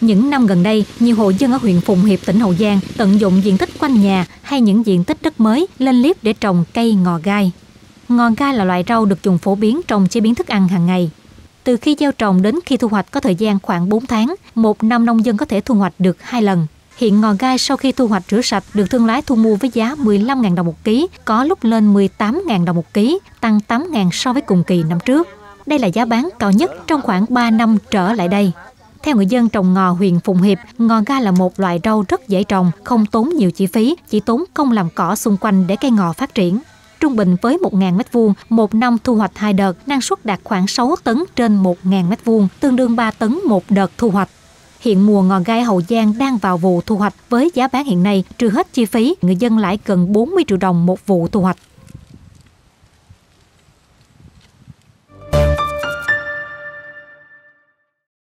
Những năm gần đây, nhiều hộ dân ở huyện Phụng Hiệp, tỉnh Hậu Giang tận dụng diện tích quanh nhà hay những diện tích đất mới lên liếp để trồng cây ngò gai. Ngò gai là loại rau được dùng phổ biến trồng chế biến thức ăn hàng ngày. Từ khi gieo trồng đến khi thu hoạch có thời gian khoảng 4 tháng, một năm nông dân có thể thu hoạch được 2 lần. Hiện ngò gai sau khi thu hoạch rửa sạch được thương lái thu mua với giá 15.000 đồng một ký, có lúc lên 18.000 đồng một ký, tăng 8.000 so với cùng kỳ năm trước. Đây là giá bán cao nhất trong khoảng 3 năm trở lại đây. Theo người dân trồng ngò huyện Phụng Hiệp, ngò gai là một loại rau rất dễ trồng, không tốn nhiều chi phí, chỉ tốn công làm cỏ xung quanh để cây ngò phát triển. Trung bình với 1.000 m2, một năm thu hoạch 2 đợt, năng suất đạt khoảng 6 tấn trên 1.000 m2, tương đương 3 tấn một đợt thu hoạch. Hiện mùa ngò gai Hậu Giang đang vào vụ thu hoạch với giá bán hiện nay, trừ hết chi phí, người dân lãi gần 40 triệu đồng một vụ thu hoạch.